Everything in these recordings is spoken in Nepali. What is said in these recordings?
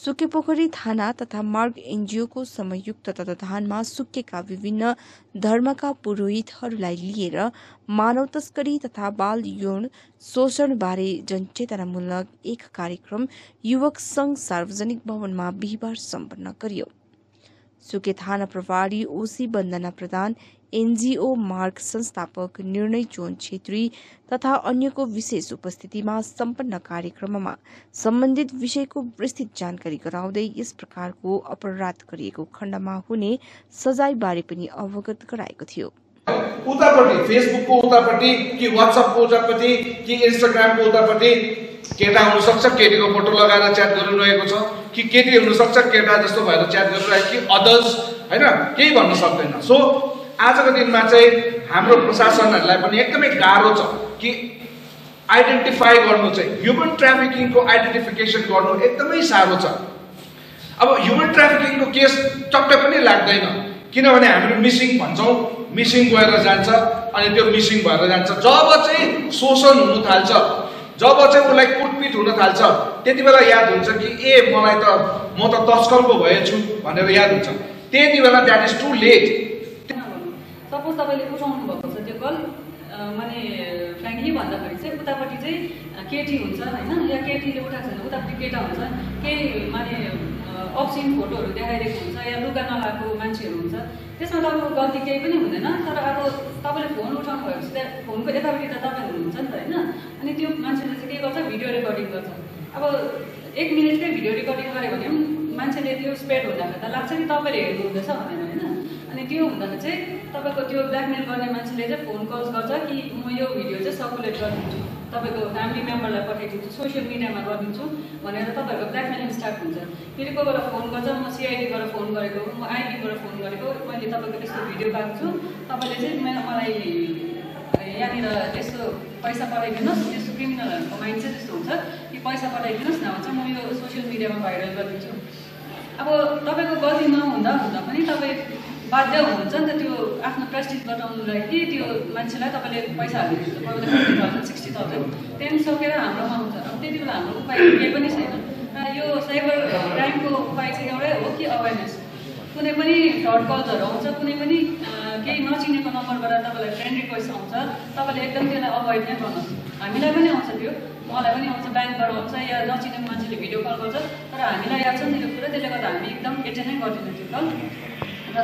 सुके पोखरी थाना तथा मार्ग एनजीओ को संयुक्त तत्वावधानमा सुकेका विभिन्न धर्मका पुरोहितहरूलाई लिएर मानव तस्करी तथा बाल यौन शोषण बारे जनचेतनामूलक एक कार्यक्रम युवक सङ्घ सार्वजनिक भवनमा बिहिबार सम्पन्न गरियो। सुके थाना प्रभारी ओसी वन्दना प्रधान, एनजीओ मार्ग संस्थापक निर्णय जोहन छेत्री तथा अन्यको विशेष उपस्थितिमा सम्पन्न कार्यक्रममा सम्बन्धित विषयको विस्तृत जानकारी गराउँदै यस प्रकारको अपराध गरिएको खण्डमा हुने सजाय बारे पनि अवगत गराएको थियो। उतापटि फेसबुकको उतापटि कि व्हाट्सएपको उतापटि कि इन्स्टाग्रामको उतापटि केटा हुन सक्छ, केटीको फोटो लगाएर च्याट गरिरहेको छ कि केटी हुन सक्छ केटा जस्तो भएर च्याट गरिरहेको कि अदर्स हैन केही भन्न सक्दैन। सो आजको दिनमा चाहिँ हाम्रो प्रशासनहरुलाई पनि एकदमै गाह्रो छ कि आइडेन्टिफाई गर्नु चाहिँ ह्युमन ट्राफिकिङको आइडेन्टिफिकेसन गर्नु एकदमै साह्रो छ। अब ह्युमन ट्राफिकिङको केस टक्कै पनि लाग्दैन किनभने हामीले मिसिङ भन्छौँ, मिसिङ गएर जान्छ अनि त्यो मिसिङ भएर जान्छ। जब चाहिँ शोषण हुन थाल्छ, जब चाहिँ उलाई कुटपिट हुन थाल्छ त्यतिबेला याद हुन्छ कि ए मलाई त म त तस्करको भएछु भनेर याद हुन्छ। त्यतिबेला that is too late. Suppose तपाईले उठाउनु भएको छ त्यो कल माने फ्र्याङ्कली भन्दाखेरि चाहिँ उतापट्टि चाहिँ केटी हुन्छ हैन या केटीले उठाएको छैन उतापट्टि केटा हुन्छ, केही माने अब्सिन फोटोहरु देखाइरहेको हुन्छ या लुगा नलाएको मान्छेहरु हुन्छ, त्यसमा तपाईको गल्ती केही पनि हुँदैन। तर अब तपाईले फोन उठाउनु भएपछि त फोनको यतापट्टि त तपाईहरु हुन्छ नि त हैन, अनि त्यो मान्छेले चाहिँ के गर्छ भिडियो रेकर्डिङ गर्छ। अब 1 मिनेटकै भिडियो रेकर्डिङ गरे भने मान्छेले त्यो स्प्रेड हुँदाखेरि त लाग्छ नि तपाईले हेर्नु हुँदैछ भनेर हैन, अनि त्यो हुँदाखेरि चाहिँ तपाईको त्यो ब्ल्याकमेल गर्ने मान्छेले चाहिँ फोन कल्स गर्छ कि म यो भिडियो चाहिँ सर्कुलेट गरिदिन्छु, तपाईको फ्यामिली मेम्बरलाई पठाइदिन्छु, सोसियल मिडियामा गरिदिन्छु भनेर तपाईको ब्ल्याकमेलिङ स्टार्ट हुन्छ। फेरि कोही बेला फोन गर्छ म सिआइडीबाट फोन गरेको, म आइडीबाट फोन गरेको, मैले तपाईको त्यस्तो भिडियो पाएको छु, तपाईले चाहिँ मलाई यहाँनिर यस्तो पैसा पठाइदिनुहोस्, त्यस्तो क्रिमिनलहरूको माइन्ड चाहिँ त्यस्तो हुन्छ कि पैसा पठाइदिनुहोस् न भन्छ, म यो सोसियल मिडियामा भाइरल गरिदिन्छु। अब तपाईको गल्ती नहुँदा हुँदा पनि तपाईँ बाध्य हुन्छ नि त त्यो आफ्नो प्रेस्टिज बचाउनुलाई कि त्यो मान्छेलाई तपाईँले पैसा हाल्नुहुन्छ, कोही बेला 50,000 60,000 त्यहाँदेखि सकेर हाम्रोमा आउँछ। अब त्यति बेला हाम्रो उपाय केही पनि छैन र यो साइबर क्राइमको उपाय चाहिँ एउटै हो कि अवेरनेस। कुनै पनि फ्रड कलहरू आउँछ, कुनै पनि केही नचिनेको नम्बरबाट तपाईँलाई फ्रेन्ड रिक्वेस्ट आउँछ, तपाईँले एकदम त्यसलाई अभोइड नै गर्नुहोस्। हामीलाई पनि आउँछ, त्यो मलाई पनि आउँछ, ब्याङ्कबाट आउँछ या नचिनेको मान्छेले भिडियो कल गर्छ, तर हामीलाई याद छ नि यो कुरा, त्यसले गर्दा हामी एकदम एटेन्ड नै गर्दैनौँ त्यो कल।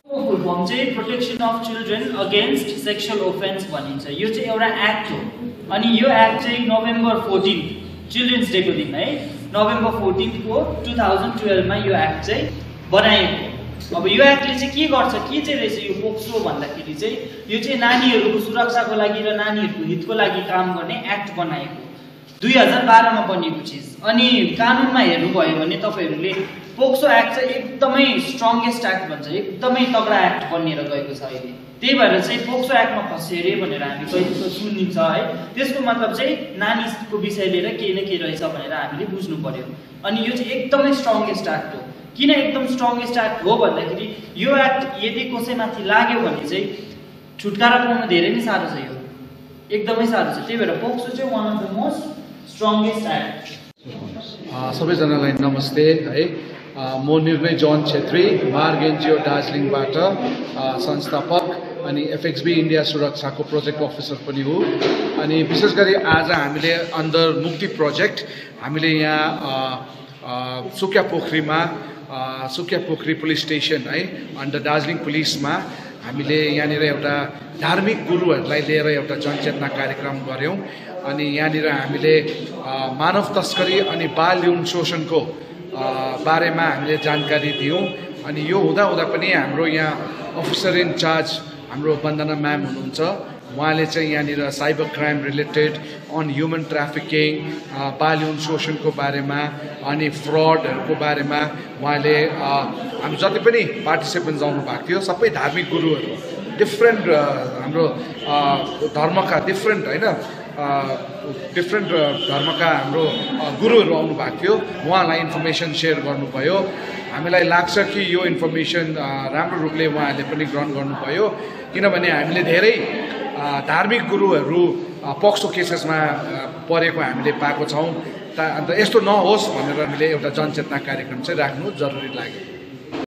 फुल फर्म चाहिँ protection of children against sexual offence भनिन्छ। यो चाहिँ एउटा एक्ट हो अनि यो एक्ट चाहिँ नोभेम्बर 14 चिल्ड्रेन्स डेको दिन है नोभेम्बर 14 को 2012मा यो एक्ट चाहिँ बनाएको। अब यो एक्टले चाहिँ के गर्छ, के चाहिँ रहेछ यो पोक्सो भन्दाखेरि चाहिँ यो चाहिँ नानीहरूको सुरक्षाको लागि र नानीहरूको हितको लागि काम गर्ने एक्ट बनाएको 2012मा बनेको चिज। अनि कानुनमा हेर्नुभयो भने तपाईँहरूले पोक्सो एक्ट चाहिँ एकदमै स्ट्रङ्गेस्ट एक्ट भन्छ, एकदमै तगडा एक्ट बनेर गएको छ अहिले। त्यही भएर चाहिँ पोक्सो एक्टमा फस्यो अरे भनेर हामी कहिले सुनिन्छ है, त्यसको मतलब चाहिँ नानीको विषय लिएर केही न केही रहेछ भनेर हामीले बुझ्नु पर्यो। अनि यो चाहिँ एकदमै स्ट्रङ्गेस्ट एक्ट हो। किन एकदम स्ट्रङ्गेस्ट एक्ट हो भन्दाखेरि यो एक्ट यदि कसैमाथि लाग्यो भने चाहिँ छुटकारा पाउनु धेरै नै साह्रो छ, यो एकदमै साह्रो छ। त्यही भएर पोक्सो चाहिँ one of the most strongest act. सबैजनालाई नमस्ते है, म निर्णय जोहन छेत्री, मार्ग एनजीओ दार्जिलिङबाट संस्थापक अनि एफएक्सबी इन्डिया सुरक्षाको प्रोजेक्ट अफिसर पनि हो। अनि विशेष गरी आज हामीले अन्डर मुक्ति प्रोजेक्ट हामीले यहाँ सुके पोखरीमा सुके पोखरी पुलिस स्टेसन है अन्डर दार्जिलिङ पुलिसमा हामीले यहाँनिर एउटा धार्मिक गुरुहरूलाई लिएर एउटा जनचेतना कार्यक्रम गऱ्यौँ। अनि यहाँनिर हामीले मानव तस्करी अनि बाल यौन शोषणको बारेमा हामीले जानकारी दियौँ। अनि यो हुँदा पनि हाम्रो यहाँ अफिसर इन चार्ज हाम्रो वन्दना म्याम हुनुहुन्छ, उहाँले चाहिँ यहाँनिर cyber crime related on human trafficking बाल यौन शोषणको बारेमा अनि फ्रडहरूको बारेमा उहाँले हामी जति पनि पार्टिसिपेन्ट्स आउनु भएको थियो सबै धार्मिक गुरुहरू डिफ्रेन्ट हाम्रो धर्मका डिफ्रेन्ट हैन डिफ्रेन्ट धर्मका हाम्रो गुरुहरू आउनु भएको थियो, उहाँलाई इन्फर्मेसन सेयर गर्नुभयो। हामीलाई लाग्छ कि यो इन्फर्मेसन राम्रो रूपले उहाँहरूले पनि ग्रहण गर्नुभयो किनभने हामीले धेरै धार्मिक गुरुहरू पोक्सो केसेसमा परेको हामीले पाएको छौँ। अन्त यस्तो नहोस् भनेर हामीले एउटा जनचेतना कार्यक्रम चाहिँ राख्नु जरुरी लाग्यो।